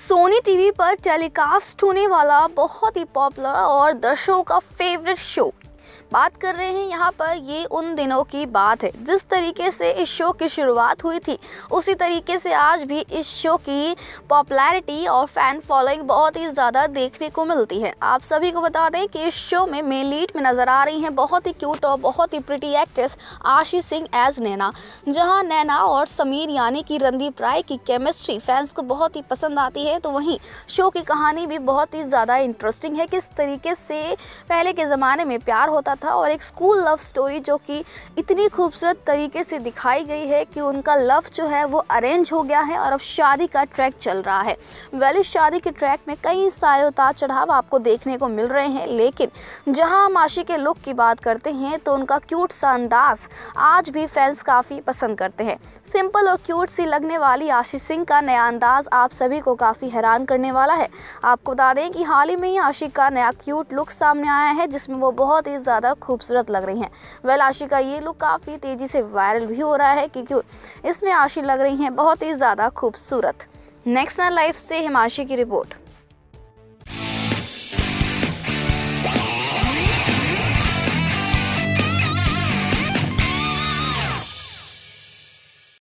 Sony TV पर telecast होने वाला बहुत ही पॉपुलर और दर्शकों का फेवरेट शो, बात कर रहे हैं यहाँ पर, ये उन दिनों की बात है। जिस तरीके से इस शो की शुरुआत हुई थी, उसी तरीके से आज भी इस शो की पॉपुलैरिटी और फैन फॉलोइंग बहुत ही ज़्यादा देखने को मिलती है। आप सभी को बता दें कि इस शो में मेन लीड में नज़र आ रही हैं बहुत ही क्यूट और बहुत ही pretty actress Ashi Singh as Naina. जहाँ नैना और समीर यानी कि रणदीप राय की केमिस्ट्री फैंस को बहुत ही पसंद आती है, तो वहीं शो की कहानी भी बहुत ही ज़्यादा इंटरेस्टिंग है। किस तरीके से पहले के ज़माने में प्यार होता था और एक स्कूल लव स्टोरी जो कि इतनी खूबसूरत तरीके से दिखाई गई है कि उनका लव जो है वो अरेंज हो गया है और अब शादी का ट्रैक चल रहा है। वैली शादी के ट्रैक में कई सारे उतार चढ़ाव आपको देखने को मिल रहे हैं, लेकिन जहां हम आशी के लुक की बात करते हैं तो उनका क्यूट सा अंदाज आज भी फैंस काफ़ी पसंद करते हैं। सिंपल और क्यूट सी लगने वाली आशी सिंह का नया अंदाज आप सभी को काफ़ी हैरान करने वाला है। आपको बता दें कि हाल ही में ही आशी का नया क्यूट लुक सामने आया है, जिसमें वो बहुत ही ज़्यादा खूबसूरत लग रही हैं। वेल, आशी का ये लुक काफ़ी तेज़ी से वायरल भी हो रहा है क्योंकि इसमें आशी लग रही हैं बहुत ही ज़्यादा खूबसूरत। नेक्स्ट9लाइफ से हिमाशी की रिपोर्ट।